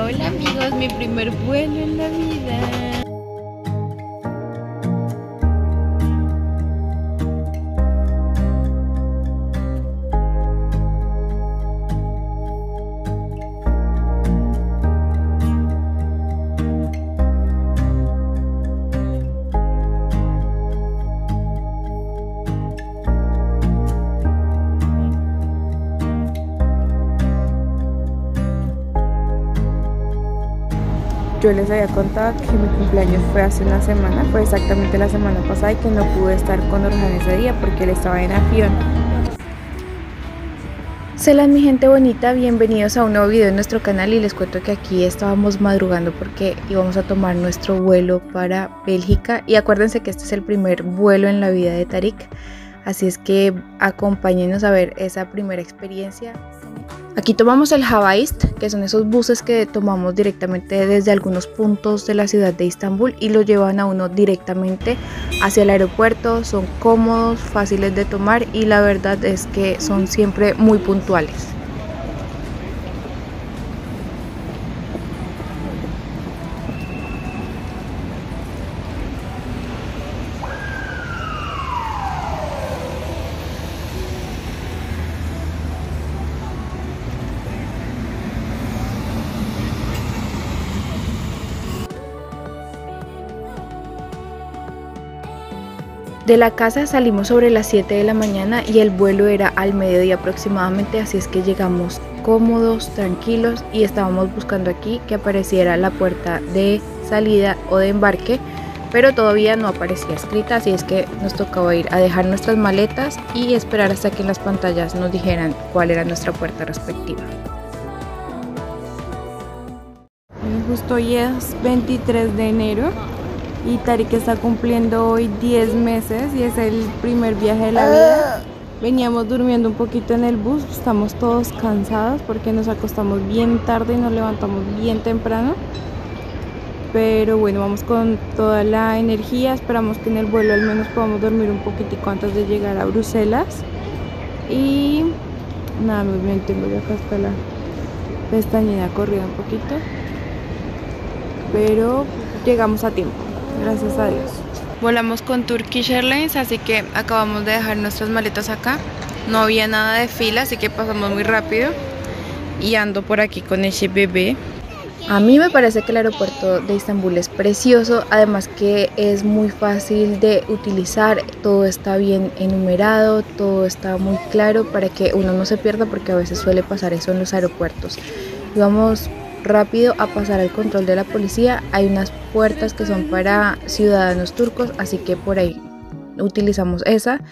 Hola amigos, mi primer vuelo en la vida. Yo les había contado que mi cumpleaños fue hace una semana, fue exactamente la semana pasada, y que no pude estar con Orhan ese día porque él estaba en Afyon. Selan mi gente bonita, bienvenidos a un nuevo video en nuestro canal, y les cuento que aquí estábamos madrugando porque íbamos a tomar nuestro vuelo para Bélgica, y acuérdense que este es el primer vuelo en la vida de Tarik, así es que acompáñenos a ver esa primera experiencia. Aquí tomamos el Havaist, que son esos buses que tomamos directamente desde algunos puntos de la ciudad de Estambul y lo llevan a uno directamente hacia el aeropuerto. Son cómodos, fáciles de tomar y la verdad es que son siempre muy puntuales. De la casa salimos sobre las 7 de la mañana y el vuelo era al mediodía aproximadamente, así es que llegamos cómodos, tranquilos, y estábamos buscando aquí que apareciera la puerta de salida o de embarque, pero todavía no aparecía escrita, así es que nos tocaba ir a dejar nuestras maletas y esperar hasta que en las pantallas nos dijeran cuál era nuestra puerta respectiva. Justo hoy es 23 de enero. Y Tarik está cumpliendo hoy 10 meses y es el primer viaje de la vida. Veníamos durmiendo un poquito en el bus, estamos todos cansados porque nos acostamos bien tarde y nos levantamos bien temprano. Pero bueno, vamos con toda la energía, esperamos que en el vuelo al menos podamos dormir un poquitico antes de llegar a Bruselas. Y nada, me tengo ya hasta la pestañina corrida un poquito. Pero llegamos a tiempo. Gracias a Dios. Volamos con Turkish Airlines, así que acabamos de dejar nuestras maletas acá. No había nada de fila, así que pasamos muy rápido. Y ando por aquí con ese bebé. A mí me parece que el aeropuerto de Estambul es precioso, además que es muy fácil de utilizar, todo está bien enumerado, todo está muy claro para que uno no se pierda, porque a veces suele pasar eso en los aeropuertos. Y vamos rápido a pasar al control de la policía. Hay unas puertas que son para ciudadanos turcos, así que por ahí utilizamos esa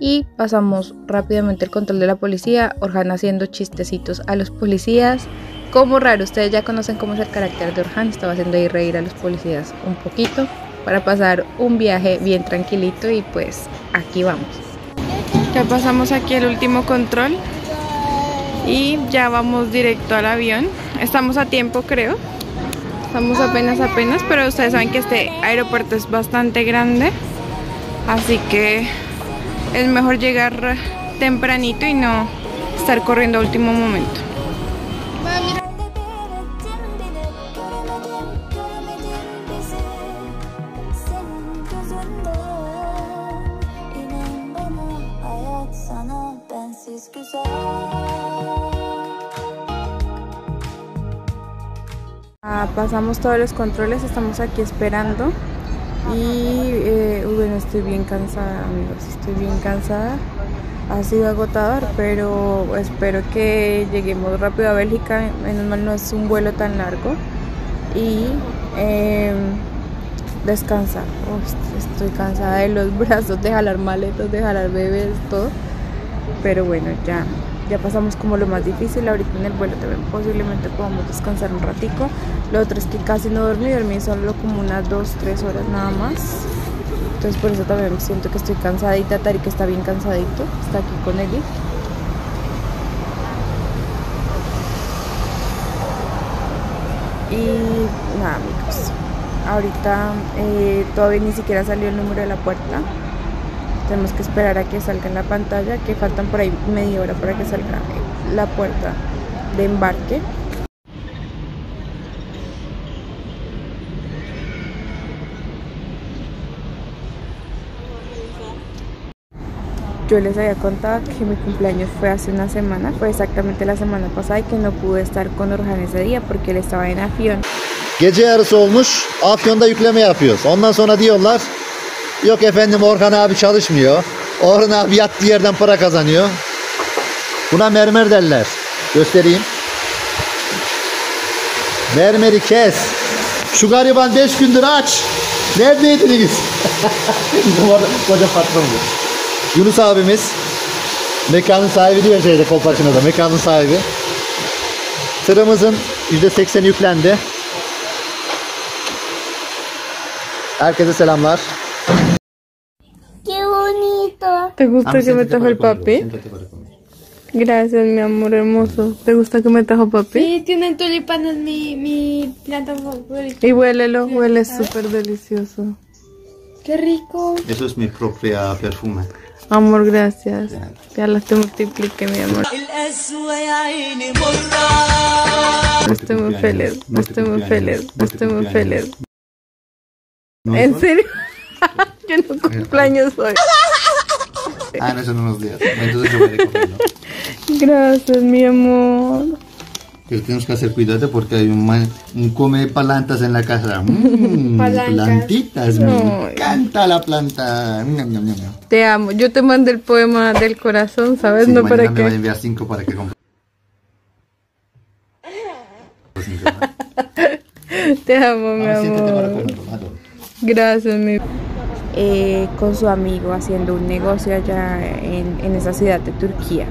y pasamos rápidamente el control de la policía. Orhan haciendo chistecitos a los policías, como raro, ustedes ya conocen cómo es el carácter de Orhan, estaba haciendo ahí reír a los policías un poquito para pasar un viaje bien tranquilito. Y pues aquí vamos, ya pasamos aquí el último control y ya vamos directo al avión. Estamos a tiempo, creo. Estamos apenas, pero ustedes saben que este aeropuerto es bastante grande, así que es mejor llegar tempranito y no estar corriendo a último momento. Pasamos todos los controles, estamos aquí esperando y bueno, estoy bien cansada amigos, estoy bien cansada, ha sido agotador, pero espero que lleguemos rápido a Bélgica. Menos mal no es un vuelo tan largo, y descansar. Uf, estoy cansada de los brazos, de jalar maletas, de jalar bebés, todo, pero bueno, ya pasamos como lo más difícil. Ahorita en el vuelo también posiblemente podamos descansar un ratico. Lo otro es que casi no dormí solo como unas 2-3 horas nada más, entonces por eso también siento que estoy cansadita. Tarik está bien cansadito, está aquí con Elif. Y nada amigos, ahorita todavía ni siquiera salió el número de la puerta. Tenemos que esperar a que salga en la pantalla, que faltan por ahí media hora para que salga la puerta de embarque. Yo les había contado que mi cumpleaños fue hace una semana, fue exactamente la semana pasada y que no pude estar con Orhan ese día porque él estaba en Afyon. Gece yarısı olmuş, Afyon'da yükleme yapıyoruz. Ondan sonra diyorlar, yok efendim Orhan abi çalışmıyor. Orhan abi yattığı yerden para kazanıyor. Buna mermer derler. Göstereyim. Mermeri kes. Şu gariban 5 gündür aç. Neredeydiniz? Koca patron diyor. Yunus abimiz, mekanın sahibi diyor şeyde, Kolpaçino'da mekanın sahibi. Tırımızın %80'i yüklendi. Herkese selamlar. Qué bonito. ¿Te gusta que me trajo el papi? Gracias, mi amor hermoso. ¿Te gusta que me trajo papi? Sí, tienen tulipanes, mi planta favorita. Y huélelo, huele súper delicioso. Qué rico. Eso es mi propia perfume. Amor, gracias. Ya las te multiplique, mi amor. Estoy muy feliz, estoy muy feliz, estoy muy feliz. ¿En serio? Yo no cumpleaños hoy. Ah, no, son unos días. Entonces yo voy a comerlo. Gracias, mi amor. Que tenemos que hacer cuidado porque hay un come plantas en la casa. Plantitas, no. Me encanta la planta. Te amo. Yo te mandé el poema del corazón, ¿sabes? Sí, no para que. Me voy a enviar 5 para que compre. Te amo, mi amor. Gracias, mi amor. Con su amigo haciendo un negocio allá en esa ciudad de Turquía.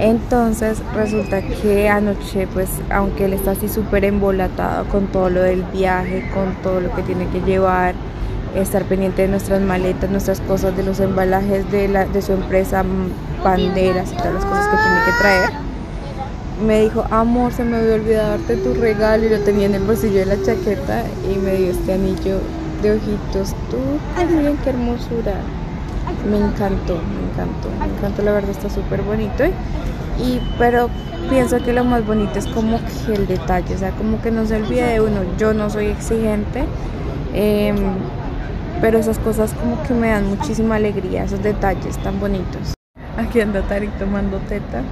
Entonces resulta que anoche, pues aunque él está así súper embolatado con todo lo del viaje, con todo lo que tiene que llevar, estar pendiente de nuestras maletas, nuestras cosas, de los embalajes de su empresa, banderas y todas las cosas que tiene que traer, me dijo, amor, se me había olvidado darte tu regalo, y lo tenía en el bolsillo de la chaqueta y me dio este anillo de ojitos. Tú, ay, miren qué hermosura. Me encantó, me encantó, me encantó, la verdad está súper bonito, pero pienso que lo más bonito es como que el detalle, o sea, como que no se olvide de uno. Yo no soy exigente, pero esas cosas como que me dan muchísima alegría, esos detalles tan bonitos. Aquí anda Tarik tomando teta,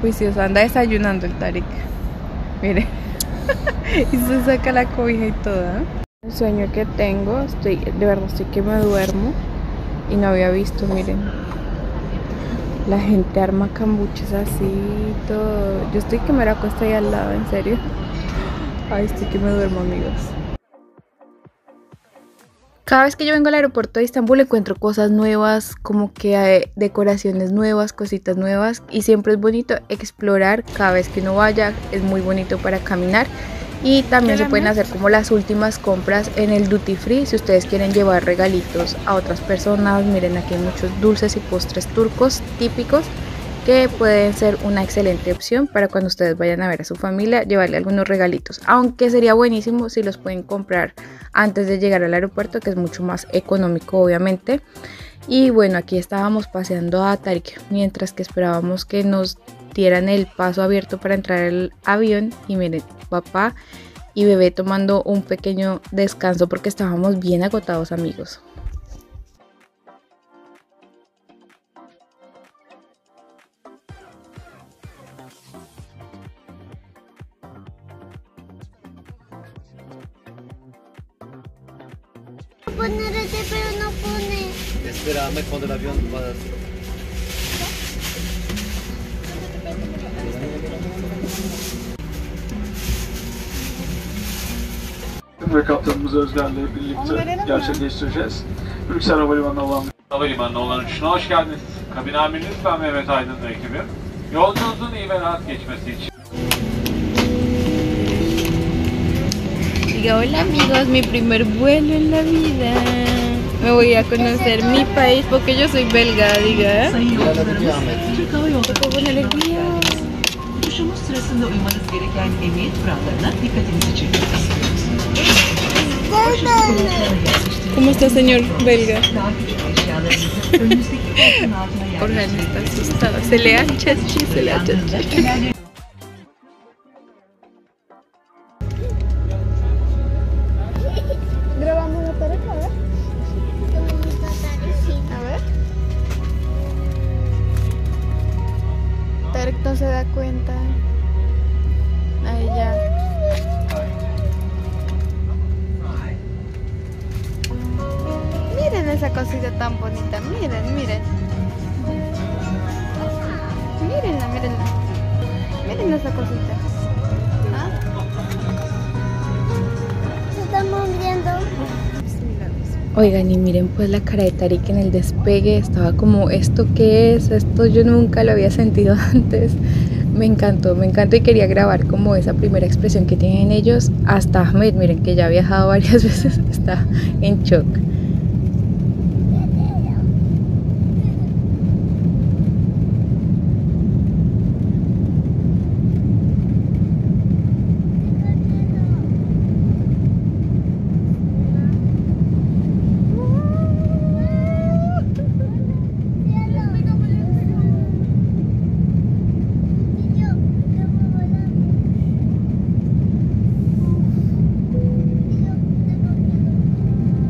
juicioso, anda desayunando el Tarik, mire, y se saca la cobija y toda. El sueño que tengo, de verdad estoy que me duermo. Y no había visto, miren, la gente arma cambuches así y todo. Yo estoy que me la acuesto ahí al lado, en serio. Ay, estoy que me duermo, amigos. Cada vez que yo vengo al aeropuerto de Estambul encuentro cosas nuevas, como que hay decoraciones nuevas, cositas nuevas. Y siempre es bonito explorar, cada vez que uno vaya es muy bonito para caminar. Y también se pueden hacer como las últimas compras en el duty free si ustedes quieren llevar regalitos a otras personas. Miren, aquí hay muchos dulces y postres turcos típicos que pueden ser una excelente opción para cuando ustedes vayan a ver a su familia, llevarle algunos regalitos. Aunque sería buenísimo si los pueden comprar antes de llegar al aeropuerto, que es mucho más económico obviamente. Y bueno, aquí estábamos paseando a Tarik mientras que esperábamos que nos dieran el paso abierto para entrar al avión. Y miren, papá y bebé tomando un pequeño descanso porque estábamos bien agotados, amigos. Ponerte, pero no pone. Espérame cuando el avión va a hacer. Ve kaptanımız Özler'le birlikte gerçekleştireceğiz. Brüksel Havalimanı'na olan... Havalimanı'na olan uçuşuna hoş geldiniz. Kabin amiriniz ben Mehmet Aydın'la ekibi. Yolculuğunuzun iyi ve rahat geçmesi için. Hola amigos, mi primer vuelo en la vida. Me voy a conocer mi país porque yo soy belga, diga. Uçuşumuz sırasında uymanız gereken emniyet kurallarına dikkatinizi çekiyoruz. ¿Cómo está, señor belga? Orhan está asustado. Se le ha chasquido, se le ha chasquido. Grabamos la Tarik, a ver. A ver. Tarek no se da cuenta. Ahí ya. Miren esa cosita tan bonita. Miren, miren. Mírenla, mírenla. Miren esa cosita. ¿Ah? Estamos viendo. Oigan, y miren pues la cara de Tarik en el despegue. Estaba como, ¿esto qué es? Esto yo nunca lo había sentido antes. Me encantó y quería grabar como esa primera expresión que tienen ellos. Hasta Ahmed, miren que ya ha viajado varias veces, está en shock.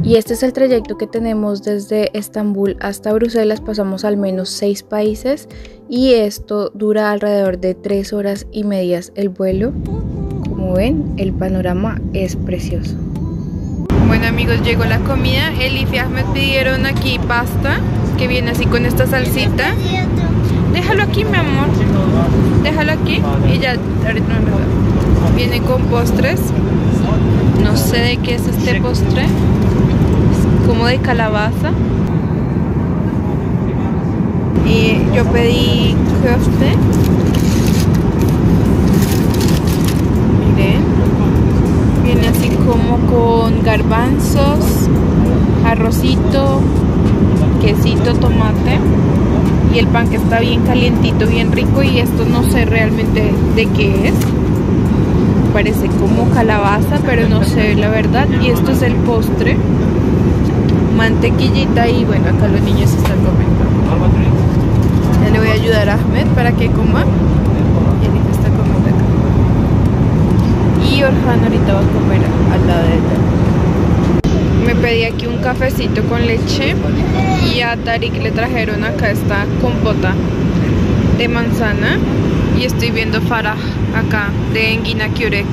Y este es el trayecto que tenemos desde Estambul hasta Bruselas, pasamos al menos 6 países y esto dura alrededor de 3 horas y medias el vuelo. Como ven, el panorama es precioso. Bueno amigos, llegó la comida. Elif y Ahmed pidieron aquí pasta, que viene así con esta salsita. Déjalo aquí mi amor, déjalo aquí y ya ahorita me voy. Viene con postres, no sé de qué es este postre. Como de calabaza. Y yo pedí köfte. Miren, viene así como con garbanzos, arrocito, quesito, tomate. Y el pan que está bien calientito, bien rico. Y esto no sé realmente de qué es. Parece como calabaza, pero no sé la verdad. Y esto es el postre. Mantequillita y bueno, acá los niños están comiendo. Ya le voy a ayudar a Ahmed para que coma. Y Elif está comiendo acá. Y Orhan ahorita va a comer al lado de él. Me pedí aquí un cafecito con leche y a Tarik le trajeron acá esta compota de manzana. Y estoy viendo Farah acá de Engina Kurek.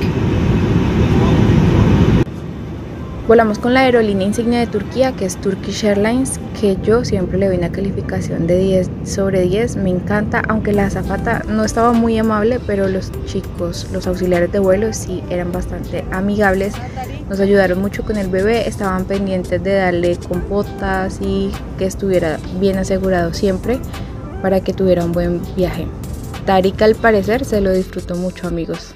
Volamos con la aerolínea insignia de Turquía, que es Turkish Airlines, que yo siempre le doy una calificación de 10 sobre 10. Me encanta, aunque la azafata no estaba muy amable, pero los chicos, los auxiliares de vuelo sí eran bastante amigables. Nos ayudaron mucho con el bebé, estaban pendientes de darle compotas y que estuviera bien asegurado siempre para que tuviera un buen viaje. Tarik al parecer se lo disfrutó mucho amigos.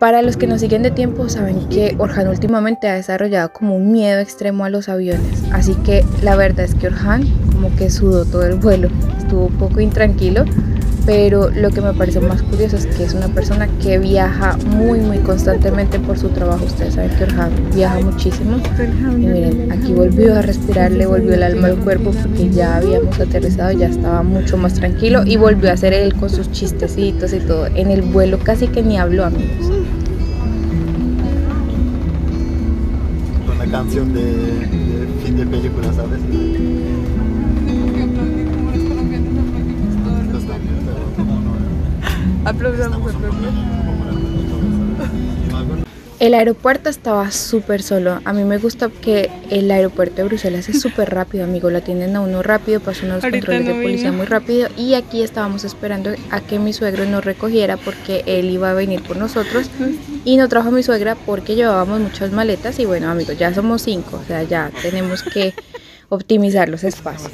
Para los que nos siguen de tiempo saben que Orhan últimamente ha desarrollado como un miedo extremo a los aviones, así que la verdad es que Orhan como que sudó todo el vuelo, estuvo un poco intranquilo, pero lo que me parece más curioso es que es una persona que viaja muy constantemente por su trabajo. Ustedes saben que Orhan viaja muchísimo y miren, aquí volvió a respirar, le volvió el alma al cuerpo porque ya habíamos aterrizado, ya estaba mucho más tranquilo y volvió a hacer él con sus chistecitos y todo. En el vuelo casi que ni habló amigos. Canción de fin de película, ¿sabes? Aplaudamos. El aeropuerto estaba súper solo. A mí me gusta que el aeropuerto de Bruselas es súper rápido, amigo. Lo atienden a uno rápido, pasan unos controles de policía muy rápido. Y aquí estábamos esperando a que mi suegro nos recogiera porque él iba a venir por nosotros. Y no trajo a mi suegra porque llevábamos muchas maletas y bueno amigos, ya somos 5, o sea ya tenemos que optimizar los espacios.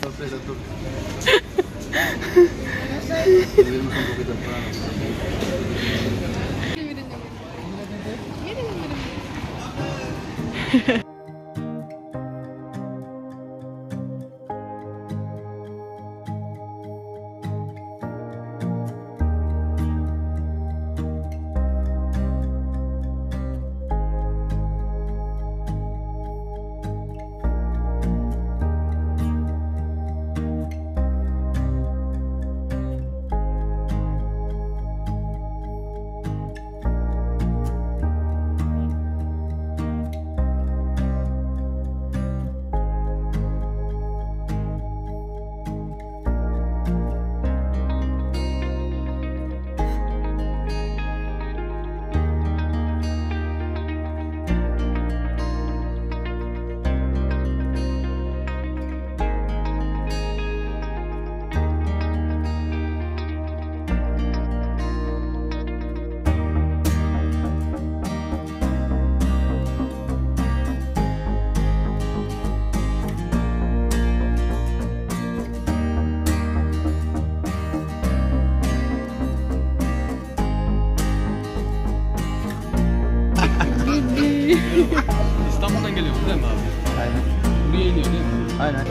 Aynen.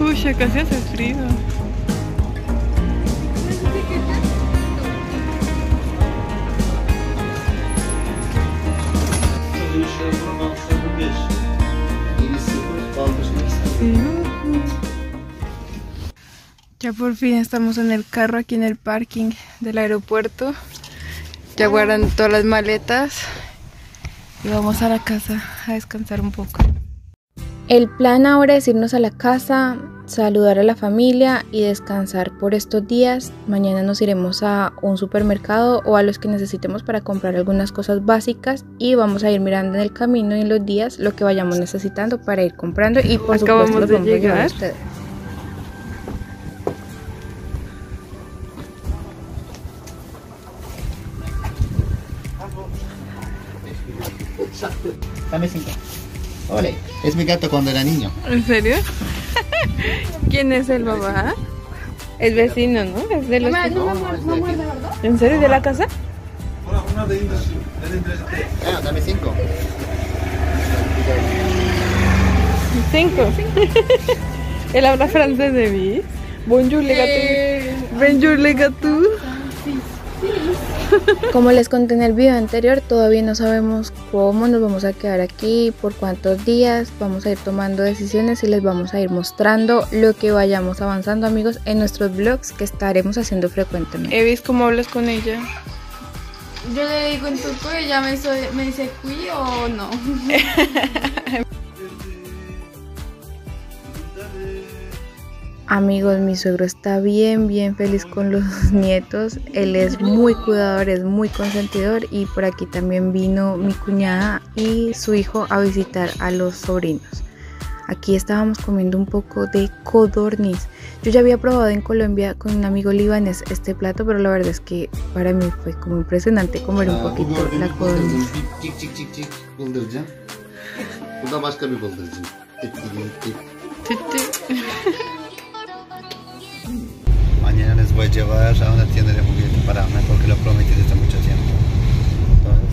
Uy, casi hace frío. Ya por fin estamos en el carro aquí en el parking del aeropuerto. Ya guardan todas las maletas y vamos a la casa a descansar un poco. El plan ahora es irnos a la casa, saludar a la familia y descansar por estos días. Mañana nos iremos a un supermercado o a los que necesitemos para comprar algunas cosas básicas y vamos a ir mirando en el camino y en los días lo que vayamos necesitando para ir comprando y por supuesto lo vamos a llevar a ustedes. Dame 5. Ole, es mi gato cuando era niño. ¿En serio? ¿Quién es el papá? Es vecino, ¿no? Es de los... ¿En serio? ¿De la casa? Dame 5. 5. Él habla francés de mí. Bonjour les gâteaux. Bonjour les gâteaux. Como les conté en el video anterior, todavía no sabemos cómo nos vamos a quedar aquí, por cuántos días, vamos a ir tomando decisiones y les vamos a ir mostrando lo que vayamos avanzando, amigos, en nuestros vlogs que estaremos haciendo frecuentemente. Evis, ¿cómo hablas con ella? Yo le digo en turco y ella me dice ¿cuí o no? Amigos, mi suegro está bien feliz con los nietos. Él es muy cuidador, es muy consentidor y por aquí también vino mi cuñada y su hijo a visitar a los sobrinos. Aquí estábamos comiendo un poco de codorniz. Yo ya había probado en Colombia con un amigo libanés este plato, pero la verdad es que para mí fue como impresionante comer un poquito la codorniz. Mañana les voy a llevar a una tienda de juguetes para mí porque lo prometí desde mucho tiempo. Entonces,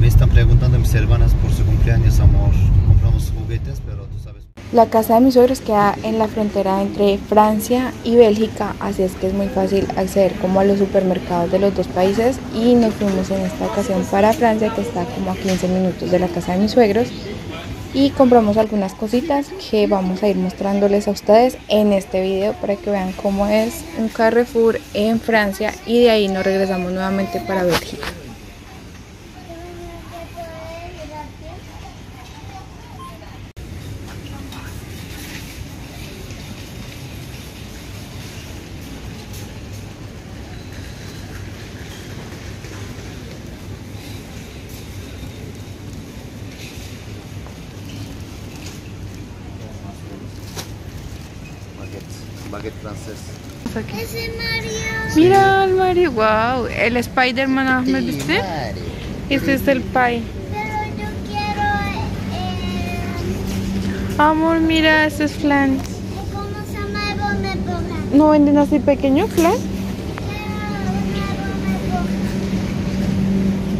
me están preguntando mis hermanas por su cumpleaños, amor. Compramos juguetes, pero tú sabes. La casa de mis suegros queda en la frontera entre Francia y Bélgica, así es que es muy fácil acceder como a los supermercados de los dos países y nos fuimos en esta ocasión para Francia, que está como a 15 minutos de la casa de mis suegros. Y compramos algunas cositas que vamos a ir mostrándoles a ustedes en este video para que vean cómo es un Carrefour en Francia y de ahí nos regresamos nuevamente para Bélgica. Baguette francés. ¡Es el Mario! ¡Mira el Mario! ¡Wow! El Spider-Man, ¿me viste? Mario. Este es el pie. Pero yo quiero... Amor, mira, este es flan. ¿Cómo se llama el Bonebora? ¿No venden así pequeño flan?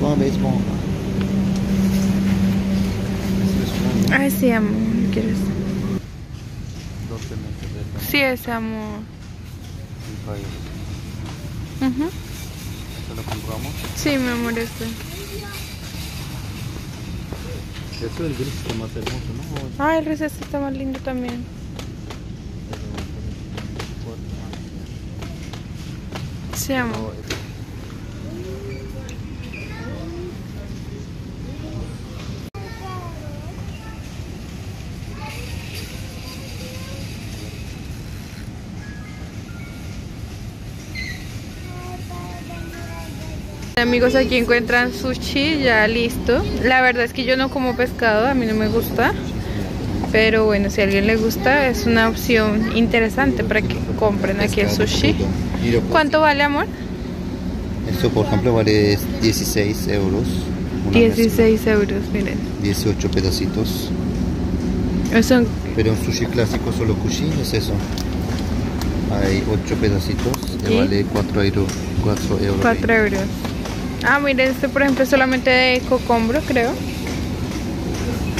Bomba es bomba. Ay, sí, amor. Quiero esto. Sí, es amor. ¿Se lo compramos? Sí, mi amor, esto. Eso es el gris, está más hermoso, ¿no? Ah, el gris este está más lindo también. Sí, amor. Amigos, aquí encuentran sushi ya listo. La verdad es que yo no como pescado, a mí no me gusta, pero bueno, si a alguien le gusta es una opción interesante para que compren aquí el sushi. ¿Cuánto vale, amor? Esto por ejemplo vale 16 euros €16, miren. 18 pedacitos. Eso. Pero un sushi clásico solo cuisine es eso. Hay 8 pedacitos, le vale 4 euros. 4 euros. Ah, miren, este por ejemplo es solamente de cocombro, creo.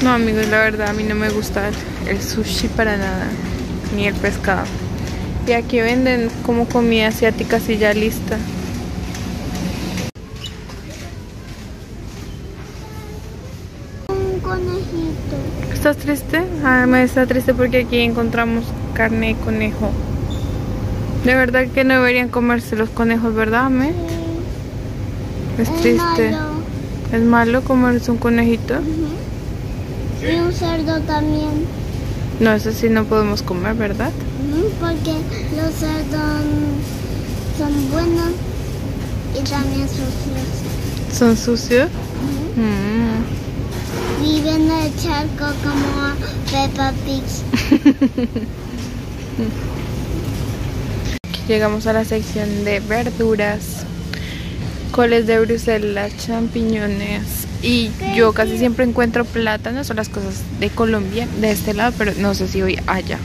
No, amigos, la verdad a mí no me gusta el sushi para nada, ni el pescado. Y aquí venden como comida asiática así ya lista. Un conejito. ¿Estás triste? Ah, me está triste porque aquí encontramos carne de conejo. De verdad que no deberían comerse los conejos, ¿verdad, Mé? Sí. Es triste. Malo. ¿Es malo comerse un conejito? Uh-huh. Y un cerdo también. No, eso sí no podemos comer, ¿verdad? Porque los cerdos son buenos y también sucios. ¿Son sucios? Uh-huh. Viven en el charco como Peppa Pig. Llegamos a la sección de verduras, coles de Bruselas, champiñones, y yo casi siempre encuentro plátanos o las cosas de Colombia, de este lado, pero no sé si hoy haya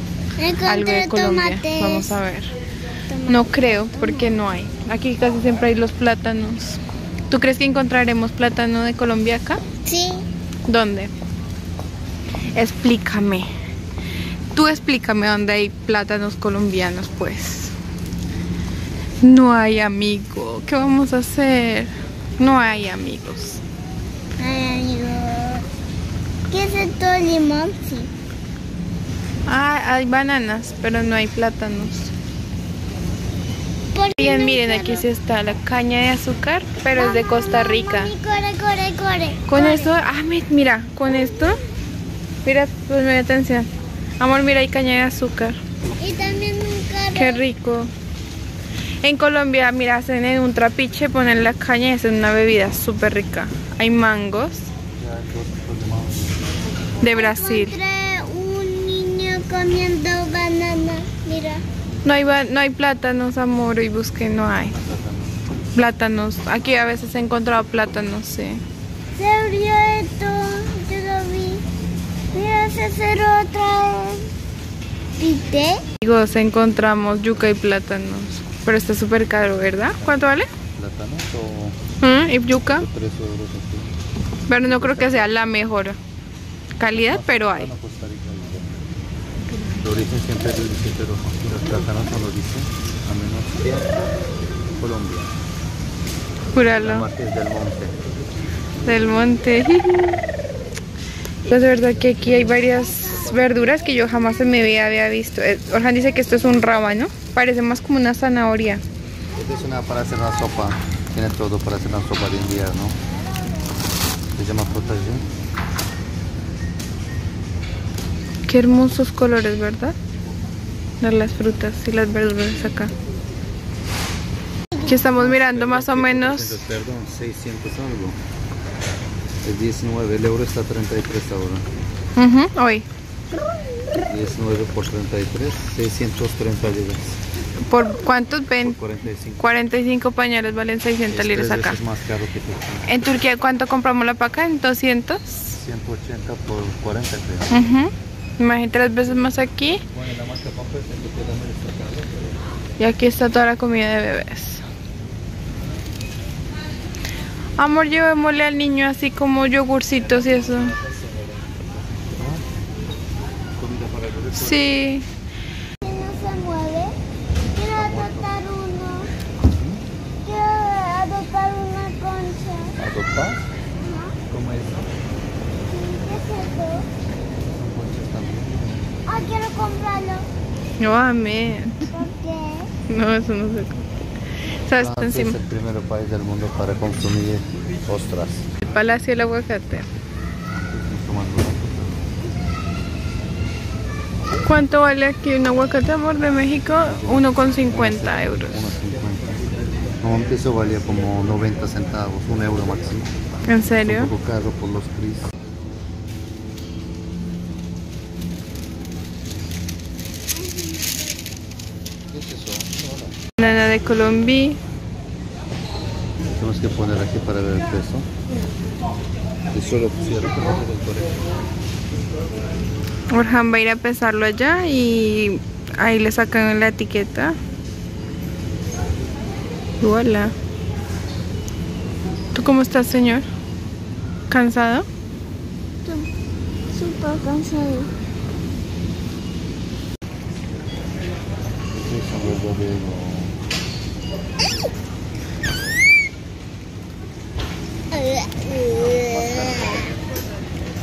algo de Colombia. Tomates. Vamos a ver. Tomates. No creo, porque no hay. Aquí casi siempre hay los plátanos. ¿Tú crees que encontraremos plátano de Colombia acá? Sí. ¿Dónde? Explícame. Tú explícame dónde hay plátanos colombianos, pues. No hay, amigo. ¿Qué vamos a hacer? No hay amigos. Ay, amigo. ¿Qué es esto? Limón, sí. Ah, hay bananas, pero no hay plátanos. Bien, miren, aquí sí está la caña de azúcar, pero es de Costa Rica. Con esto, Ahmed, mira, con esto, mira, pues me da atención. Amor, mira, hay caña de azúcar. Y también un carro. Qué rico. En Colombia, mira, hacen en un trapiche, ponen la caña y hacen una bebida súper rica. Hay mangos. De Brasil. Encontré un niño comiendo banana, mira. No hay plátanos, amor, y busqué, no hay. Plátanos. Aquí a veces he encontrado plátanos, sí. Se abrió esto, yo lo vi. Mira, se cerró otra vez. ¿Viste? Amigos, encontramos yuca y plátanos. Pero está súper caro, ¿verdad? ¿Cuánto vale? Plátano o... ¿Y yuca? 3 euros. Pero no creo que sea la mejor calidad, pero hay. El origen siempre es el origen rojo. Los plátanos son origen, a menos que Colombia. Júralo. Del monte. Del monte. Pues de verdad que aquí hay varias verduras que yo jamás en mi vida había visto. Orhan dice que esto es un rábano. Parece más como una zanahoria. Es una para hacer una sopa. Tiene todo para hacer una sopa de invierno. Se llama potaje. Qué hermosos colores, ¿verdad? Las frutas y las verduras acá. Aquí estamos mirando más o menos. Perdón, 600 algo. Es 19, el euro está 33 ahora. Hoy. 19 por 33, 630 libras. ¿Por cuántos ven? Por 45. 45 pañales valen 600 libras acá. Es más caro que Turquía. ¿En Turquía cuánto compramos la paca? ¿En 200? 180 por 40 creo. Imagínate las veces más aquí. Bueno, la marca Pampa es el que también está acá, pero... Y aquí está toda la comida de bebés. Amor, llevémosle al niño así como yogurcitos y eso. Sí. No se mueve. Quiero adoptar uno. Quiero adoptar una concha. ¿Adoptar? ¿Cómo es? ¿Qué es eso? Son conchas también. Ah, quiero comprarlo. No, amén. ¿Por qué? No, eso no se compra. ¿Sabes? Francia es el primer país del mundo para consumir ostras. El Palacio del Aguacate. ¿Cuánto vale aquí un aguacate, amor, de México? 1,50 euros. 1,50. No, un peso valía como 90 centavos, 1 euro máximo. ¿En serio? Un poco caro por los cris. ¿Qué es eso? Banana de Colombia. Tenemos que poner aquí para ver el peso. Y solo pusieron para hacer el colegio. Orhan va a ir a pesarlo allá y ahí le sacan la etiqueta. Hola. ¿Tú cómo estás, señor? ¿Cansado? Súper cansado.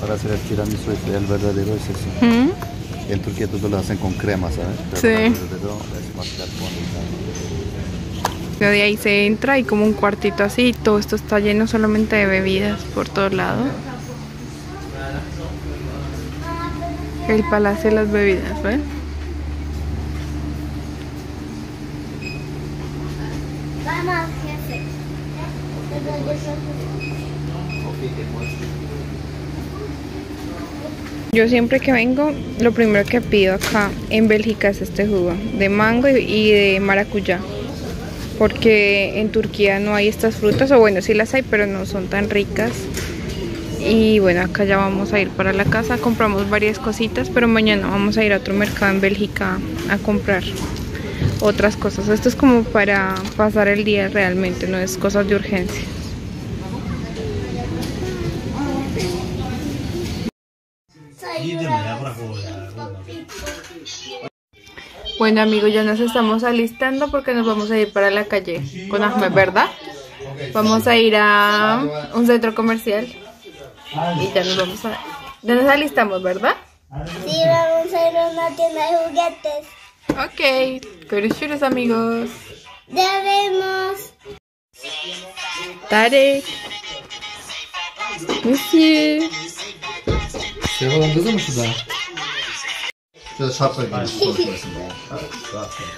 Para hacer el tiramisú, el verdadero es ese. ¿Mm? En Turquía todos lo hacen con crema, ¿sabes? Pero sí. El verdadero es más carbón. De ahí se entra y como un cuartito así, y todo esto está lleno solamente de bebidas por todos lados. El palacio de las bebidas, ¿ven? Yo siempre que vengo, lo primero que pido acá en Bélgica es este jugo de mango y de maracuyá, porque en Turquía no hay estas frutas, o bueno, sí las hay, pero no son tan ricas. Y bueno, acá ya vamos a ir para la casa, compramos varias cositas, pero mañana vamos a ir a otro mercado en Bélgica a comprar otras cosas. Esto es como para pasar el día realmente, no es cosas de urgencia. Bueno amigos, ya nos estamos alistando porque nos vamos a ir para la calle con Ahmed, ¿verdad? Vamos a ir a un centro comercial y ya nos vamos a... Ya nos alistamos, ¿verdad? Sí, vamos a ir a una tienda de juguetes. Ok, curiosos amigos. Ya vemos. Tarik. Monsieur.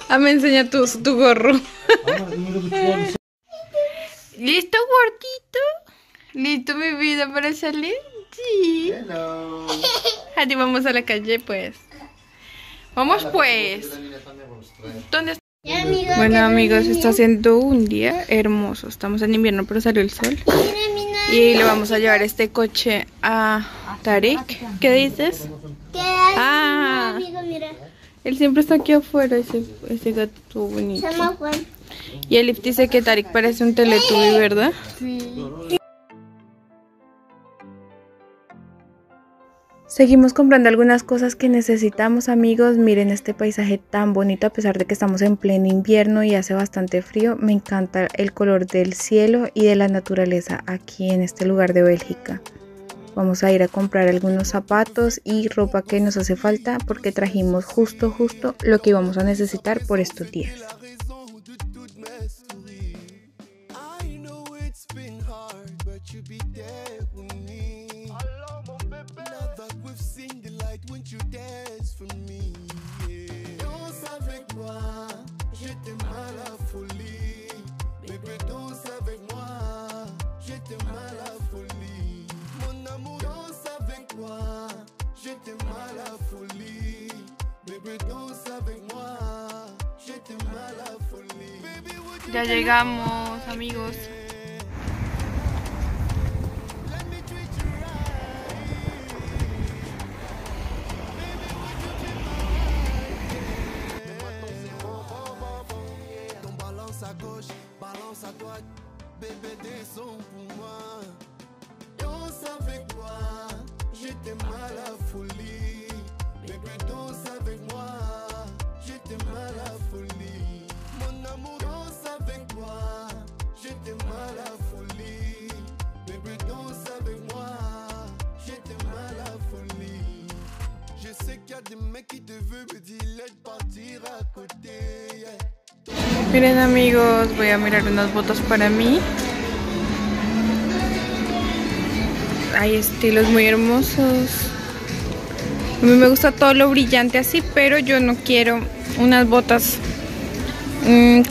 Ah, me enseña tu gorro. ¿Listo, gordito? ¿Listo, mi vida, para salir? Sí. Hello. Así vamos a la calle, pues. Vamos, pues. ¿Dónde está? Bueno, amigos, está haciendo un día hermoso. Estamos en invierno, pero salió el sol. Y le vamos a llevar este coche a Tarik. ¿Qué dices? Ah, él siempre está aquí afuera, ese gato bonito. Y Elif dice que Tarik parece un Teletubby, ¿verdad? Sí. Seguimos comprando algunas cosas que necesitamos, amigos. Miren este paisaje tan bonito, a pesar de que estamos en pleno invierno y hace bastante frío. Me encanta el color del cielo y de la naturaleza aquí en este lugar de Bélgica. Vamos a ir a comprar algunos zapatos y ropa que nos hace falta porque trajimos justo lo que íbamos a necesitar por estos días. Ya llegamos, amigos. Miren amigos, voy a mirar unas botas para mí. Hay estilos muy hermosos. A mí me gusta todo lo brillante así, pero yo no quiero unas botas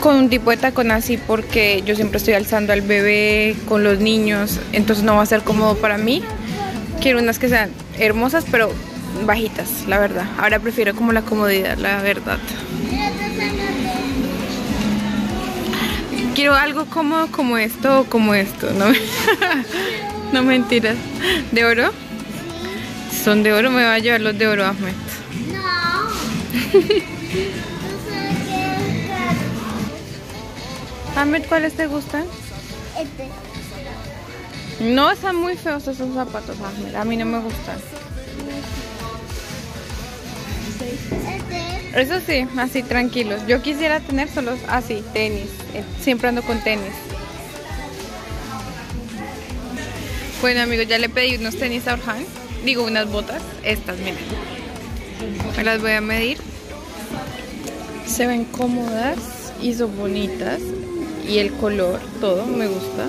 con un tipo de tacón así porque yo siempre estoy alzando al bebé con los niños, entonces no va a ser cómodo para mí. Quiero unas que sean hermosas, pero bajitas, la verdad. Ahora prefiero como la comodidad, la verdad. quiero algo cómodo como esto o como esto, ¿no? No, mentiras. ¿De oro? Si son de oro, me va a llevar los de oro, Ahmed. No. Ahmed, ¿cuáles te gustan? Este. No, están muy feos esos zapatos, Ahmed. A mí no me gustan. Este. Eso sí, así tranquilos. Yo quisiera tener solos así, tenis. Siempre ando con tenis. Bueno, amigos, ya le pedí unos tenis a Orhan. Digo, unas botas. Estas, miren. Me las voy a medir. Se ven cómodas y son bonitas. Y el color, todo, me gusta.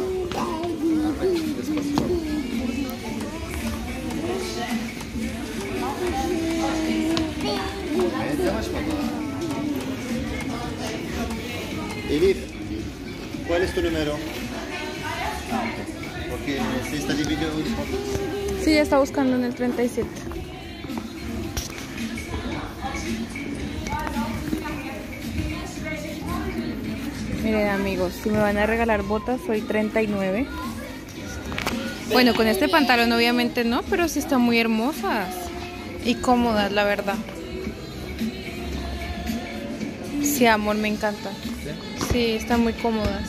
Elif, ¿cuál es tu número? Porque se está dividiendo. Sí, ya está buscando en el 37. Miren, amigos, si me van a regalar botas, soy 39. Bueno, con este pantalón obviamente no, pero sí están muy hermosas y cómodas, la verdad. Sí, amor, me encanta. Sí, están muy cómodas.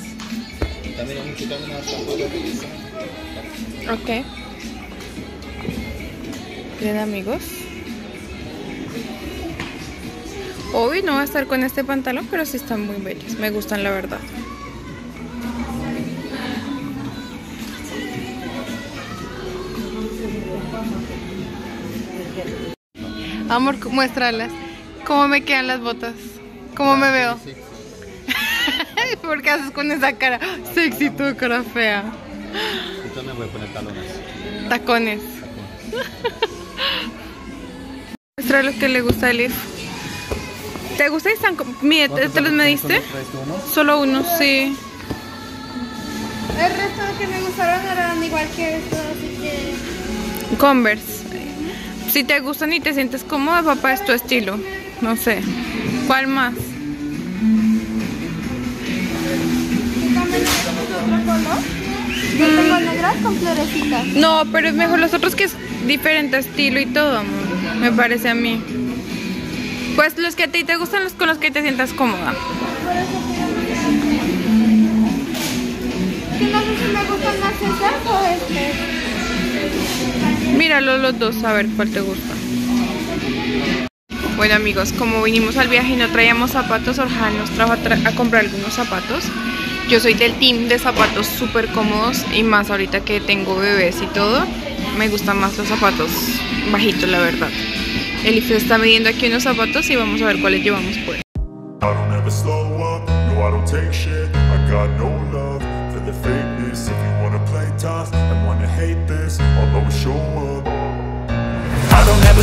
También hay mucho camino hasta afuera. Ok. Bien, amigos. Hoy no va a estar con este pantalón, pero sí están muy bellas. Me gustan, la verdad. Amor, muéstralas. ¿Cómo me quedan las botas? ¿Cómo me veo? ¿Por qué haces con esa cara? Sexy tu cara fea. Entonces me voy a poner talones. Tacones. Muestra lo que le gusta a Elif. ¿Te gusta? Mire, ¿te los mediste? Solo uno, sí. El resto de que me gustaron eran igual que estos, así que... Converse. Si te gustan y te sientes cómoda, papá, es tu estilo. No sé. ¿Cuál más? Yo tengo negras con florecitas. No, pero es mejor los otros, que es diferente estilo y todo, amor. Me parece a mí. Pues los que a ti te gustan, los con los que te sientas cómoda. Yo no sé si me gustan más esas o este. Míralos los dos, a ver cuál te gusta. Bueno, amigos, como vinimos al viaje y no traíamos zapatos, Orhan nos trajo a comprar algunos zapatos. Yo soy del team de zapatos súper cómodos, y más ahorita que tengo bebés y todo. Me gustan más los zapatos bajitos, la verdad. Elif está midiendo aquí unos zapatos y vamos a ver cuáles llevamos, pues. I don't ever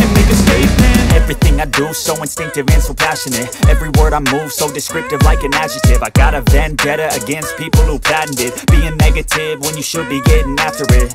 and make a statement. Everything I do, so instinctive and so passionate. Every word I move, so descriptive like an adjective. I got a vendetta against people who patented being negative when you should be getting after it.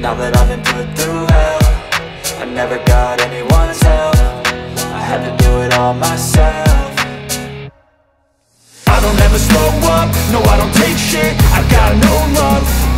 Now that I've been put through hell, I never got anyone's help. I had to do it all myself. I don't ever slow up, no I don't take shit. I've got no love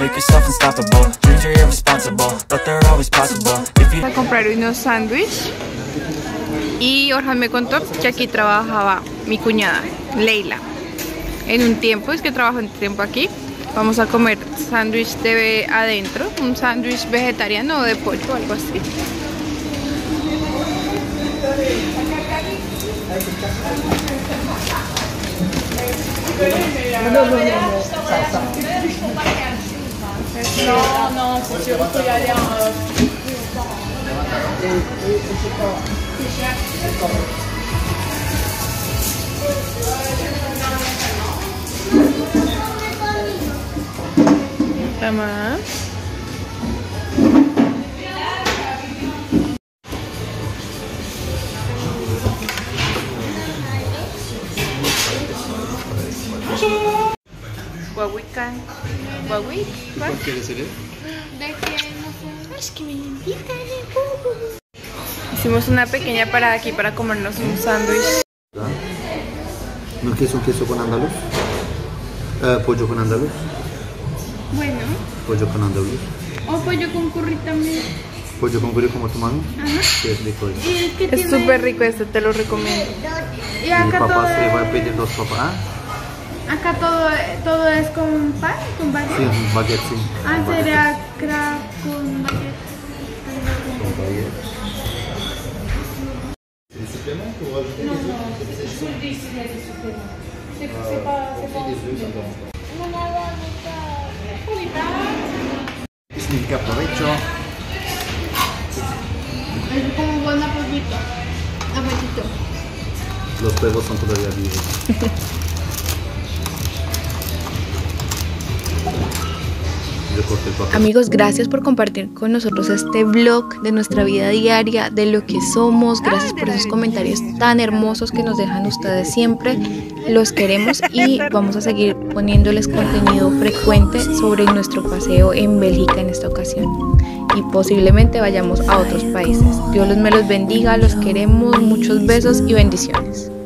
make yourself unstoppable. Dreams are irresponsible, but they're always possible. If you... Voy a comprar unos sándwiches. Y Orhan me contó que aquí trabajaba mi cuñada, Leila. En un tiempo, es que trabajo en tiempo aquí. Vamos a comer sándwich de adentro, un sándwich vegetariano o de pollo o algo así. Mamá. ¿Cuál quieres ser? De que no es que me invitan. Hicimos una pequeña parada aquí para comernos un sándwich. ¿No quieres un queso con andaluz? ¿Pollo con andaluz? Bueno. Pollo con andaluz. O pollo con curry también. Pollo con curry como tu mano. Ajá. Que es rico eso. Es súper rico este, te lo recomiendo. Y acá mi papá todo se va a pedir dos papás. Acá todo es con pan, con baguette. Sí, un baguette, sí. Ah, será crack con baguette. Con baguette. No, no. Significa provecho. Es como un buen apoyito. Apoyito. Los huevos son todavía vivos. Amigos, gracias por compartir con nosotros este vlog de nuestra vida diaria, de lo que somos. Gracias por esos comentarios tan hermosos que nos dejan ustedes siempre. Los queremos y vamos a seguir poniéndoles contenido frecuente sobre nuestro paseo en Bélgica en esta ocasión. Y posiblemente vayamos a otros países. Dios me los bendiga, los queremos, muchos besos y bendiciones.